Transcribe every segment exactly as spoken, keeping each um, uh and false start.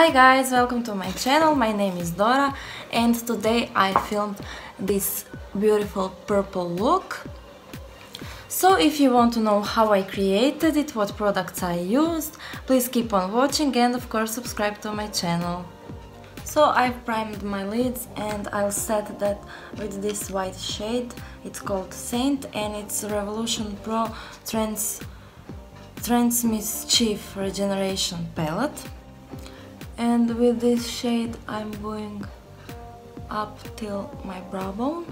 Hi guys, welcome to my channel. My name is Dora and today I filmed this beautiful purple look. So if you want to know how I created it, what products I used, please keep on watching and of course subscribe to my channel. So I've primed my lids and I'll set that with this white shade. It's called Saint and it's Revolution Pro Trends Trends Mischief Regeneration palette. And with this shade I'm going up till my brow bone.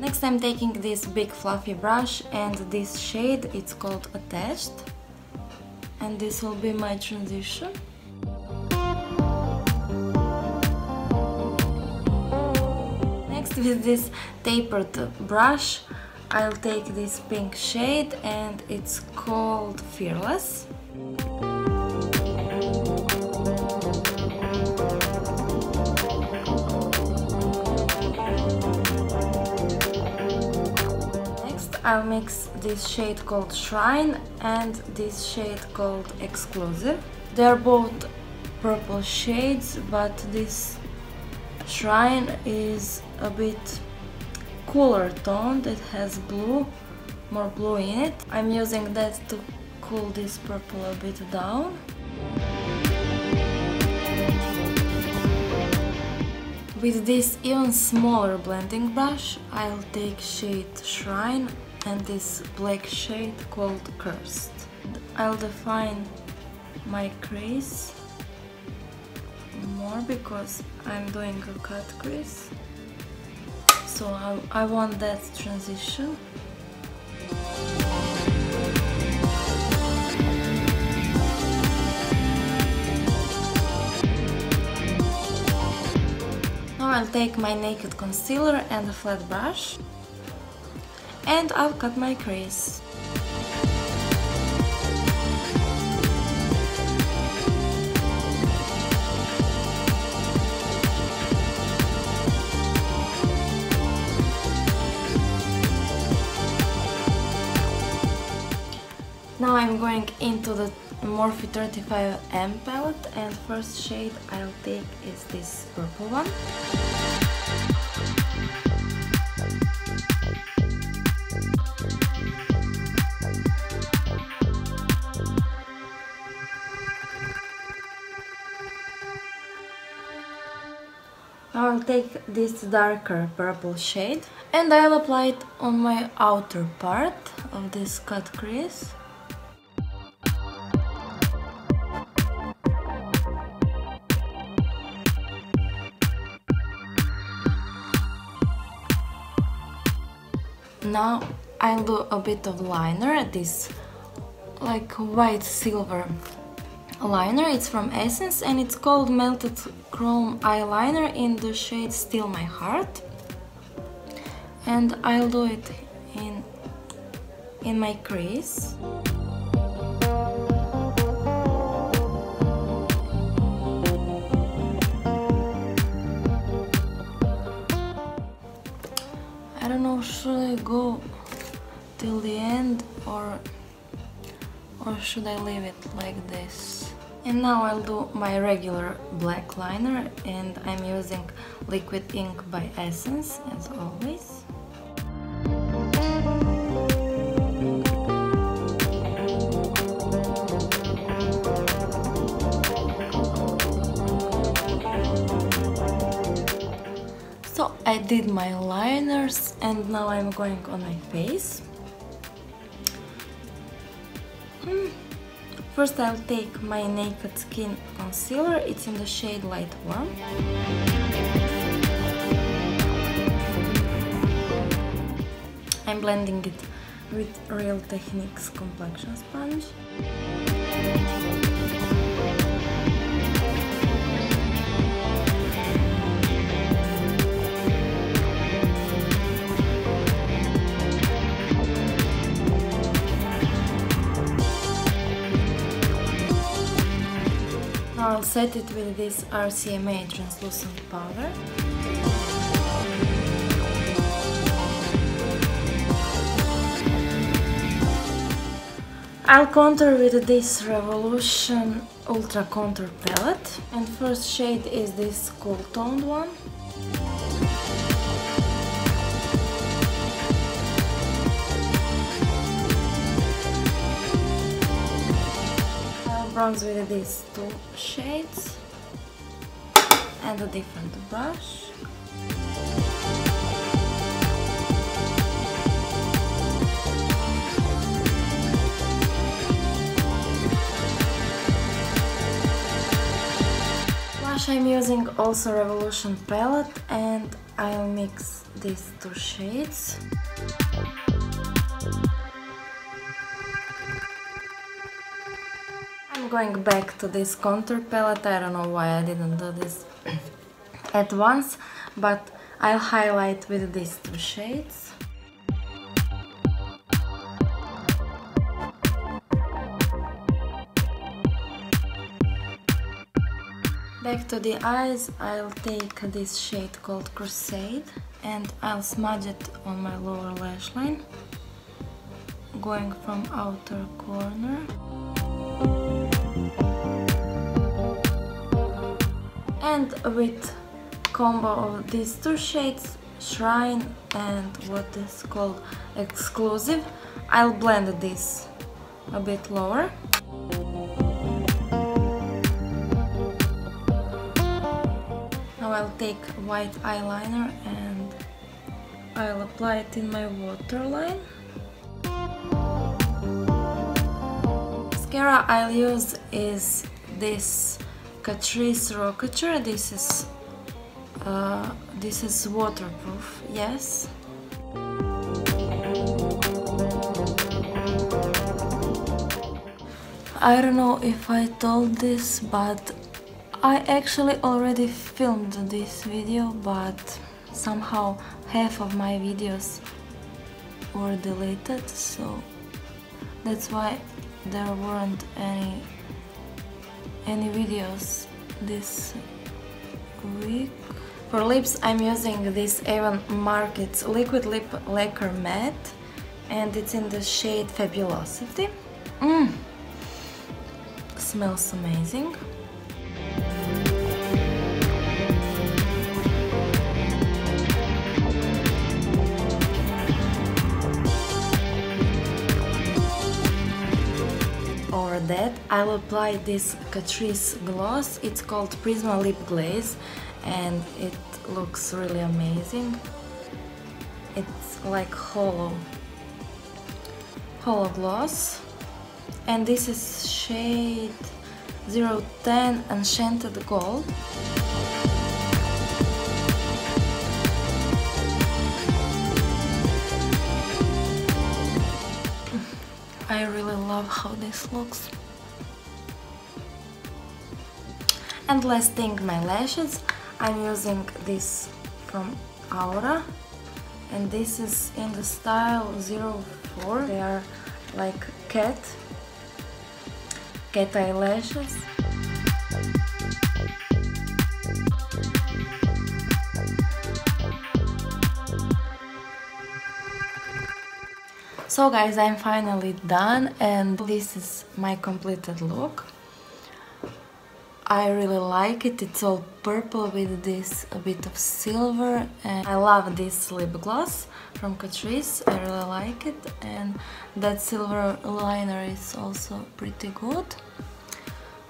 Next I'm taking this big fluffy brush and this shade, it's called Attached. And this will be my transition. Next, with this tapered brush I'll take this pink shade and it's called Fearless. Next I'll mix this shade called Shrine and this shade called Exclusive. They're both purple shades, but this Shrine is a bit cooler tone that has blue, more blue in it. I'm using that to cool this purple a bit down. With this even smaller blending brush I'll take shade Shrine and this black shade called Cursed. I'll define my crease more because I'm doing a cut crease. So I, I want that transition. Now I'll take my Naked Concealer and a flat brush and I'll cut my crease. Now I'm going into the Morphe thirty-five M palette and first shade I'll take is this purple one. Now I'll take this darker purple shade and I'll apply it on my outer part of this cut crease. Now I'll do a bit of liner, this like white silver liner, it's from Essence and it's called Melted Chrome Eyeliner in the shade Steal My Heart. And I'll do it in, in my crease. Should I go till the end or or should I leave it like this? And now I'll do my regular black liner and I'm using liquid ink by Essence as always. I did my liners and now I'm going on my face. First I'll take my Naked Skin Concealer, it's in the shade Light Warm. I'm blending it with Real Techniques Complexion Sponge. I'll set it with this R C M A translucent powder. I'll contour with this Revolution Ultra Contour palette, and first shade is this cool toned one. I'll bronze with these two shades and a different brush. I'm using also Revolution palette, and I'll mix these two shades. I'm going back to this contour palette. I don't know why I didn't do this at once, but I'll highlight with these two shades. Back to the eyes, I'll take this shade called Crusade and I'll smudge it on my lower lash line, going from outer corner. And with combo of these two shades, Shrine and what is called Exclusive, I'll blend this a bit lower. I'll take white eyeliner and I'll apply it in my waterline. Mascara I'll use is this Catrice Rockature. This is uh, this is waterproof, yes. I don't know if I told this, but I actually already filmed this video, but somehow half of my videos were deleted, so that's why there weren't any any videos this week. For lips, I'm using this Avon Markets Liquid Lip Lacquer Matte, and it's in the shade Fabulosity. Mmm, smells amazing. That I'll apply this Catrice gloss. It's called Prisma Lip Glaze and it looks really amazing. It's like hollow hollow gloss, and this is shade zero ten Enchanted Gold. I really love how this looks. And last thing, my lashes. I'm using this from Aura, and this is in the style zero four. They are like cat cat eyelashes. So guys, I'm finally done, and this is my completed look. I really like it. It's all purple with this a bit of silver, and I love this lip gloss from Catrice. I really like it, and that silver liner is also pretty good.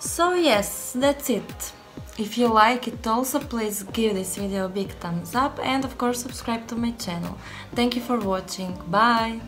So yes, that's it. If you like it also, please give this video a big thumbs up and of course subscribe to my channel. Thank you for watching. Bye!